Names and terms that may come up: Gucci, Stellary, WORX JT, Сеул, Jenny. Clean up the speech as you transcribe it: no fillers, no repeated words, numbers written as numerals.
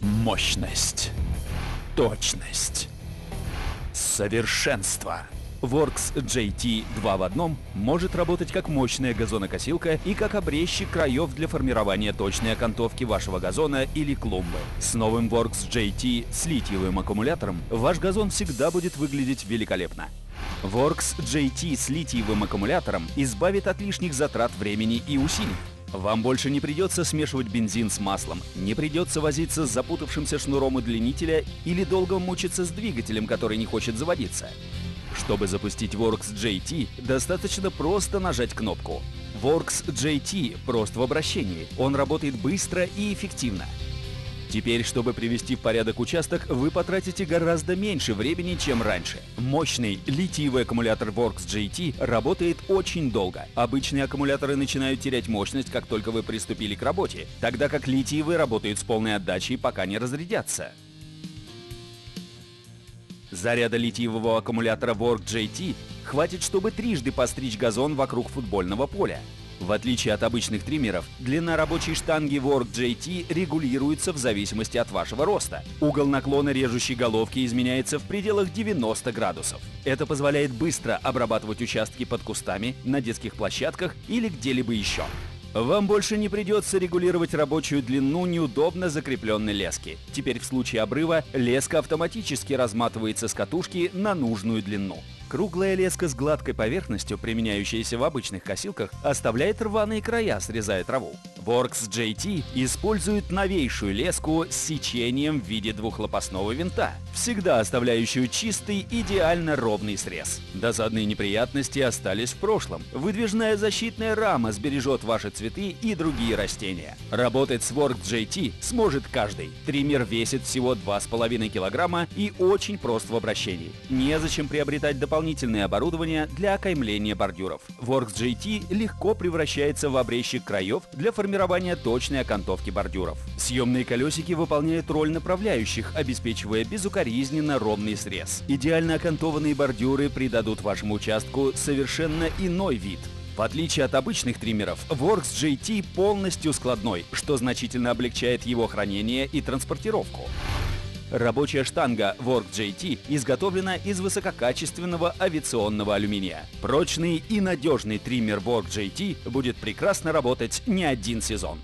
Мощность, точность, совершенство. WORX JT 2 в одном может работать как мощная газонокосилка и как обрезчик краев для формирования точной окантовки вашего газона или клумбы. С новым WORX JT с литиевым аккумулятором ваш газон всегда будет выглядеть великолепно. WORX JT с литиевым аккумулятором избавит от лишних затрат времени и усилий. Вам больше не придется смешивать бензин с маслом, не придется возиться с запутавшимся шнуром удлинителя или долго мучиться с двигателем, который не хочет заводиться. Чтобы запустить WORX JT, достаточно просто нажать кнопку. WORX JT прост в обращении, он работает быстро и эффективно. Теперь, чтобы привести в порядок участок, вы потратите гораздо меньше времени, чем раньше. Мощный литиевый аккумулятор WORX JT работает очень долго. Обычные аккумуляторы начинают терять мощность, как только вы приступили к работе, тогда как литиевые работают с полной отдачей, пока не разрядятся. Заряда литиевого аккумулятора WORX JT хватит, чтобы трижды постричь газон вокруг футбольного поля. В отличие от обычных триммеров, длина рабочей штанги WORX JT регулируется в зависимости от вашего роста. Угол наклона режущей головки изменяется в пределах 90 градусов. Это позволяет быстро обрабатывать участки под кустами, на детских площадках или где-либо еще. Вам больше не придется регулировать рабочую длину неудобно закрепленной лески. Теперь в случае обрыва леска автоматически разматывается с катушки на нужную длину. Круглая леска с гладкой поверхностью, применяющаяся в обычных косилках, оставляет рваные края, срезая траву. WORX JT использует новейшую леску с сечением в виде двухлопастного винта, всегда оставляющую чистый, идеально ровный срез. Досадные неприятности остались в прошлом. Выдвижная защитная рама сбережет ваши цветы и другие растения. Работать с WORX JT сможет каждый. Триммер весит всего 2,5 килограмма и очень прост в обращении. Незачем приобретать дополнительное оборудование для окаймления бордюров. WORX JT легко превращается в обрезчик краев для формирования точной окантовки бордюров. Съемные колесики выполняют роль направляющих, обеспечивая безукоризненно ровный срез. Идеально окантованные бордюры придадут вашему участку совершенно иной вид. В отличие от обычных триммеров, WORX JT полностью складной, что значительно облегчает его хранение и транспортировку. Рабочая штанга WORX JT изготовлена из высококачественного авиационного алюминия. Прочный и надежный триммер WORX JT будет прекрасно работать не один сезон.